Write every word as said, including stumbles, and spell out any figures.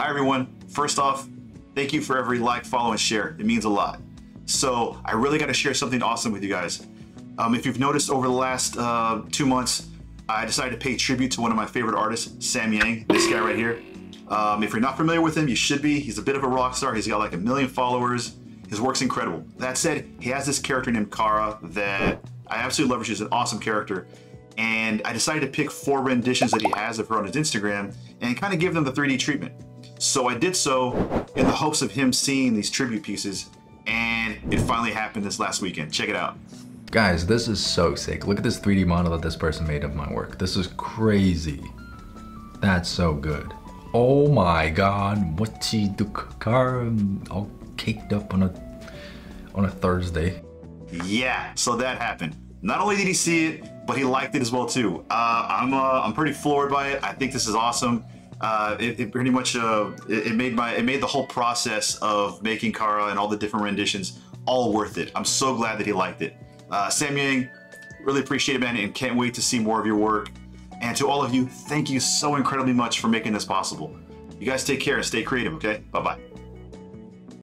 Hi everyone, first off, thank you for every like, follow, and share. It means a lot. So I really gotta share something awesome with you guys. Um, if you've noticed over the last uh, two months, I decided to pay tribute to one of my favorite artists, Sam Yang, this guy right here. Um, if you're not familiar with him, you should be. He's a bit of a rock star. He's got like a million followers. His work's incredible. That said, he has this character named Kara that I absolutely love. She's an awesome character. And I decided to pick four renditions that he has of her on his Instagram and kind of give them the three D treatment. So I did so in the hopes of him seeing these tribute pieces, and it finally happened this last weekend. Check it out. Guys, this is so sick. Look at this three D model that this person made of my work. This is crazy. That's so good. Oh my God, what she do, Kara, all caked up on a, on a Thursday. Yeah, so that happened. Not only did he see it, but he liked it as well too. Uh, I'm, uh, I'm pretty floored by it. I think this is awesome. Uh, it, it pretty much, uh, it, it made my, it made the whole process of making Kara and all the different renditions all worth it. I'm so glad that he liked it. Uh, Sam Yang, really appreciate it, man, and can't wait to see more of your work. And to all of you, thank you so incredibly much for making this possible. You guys take care and stay creative, okay? Bye-bye.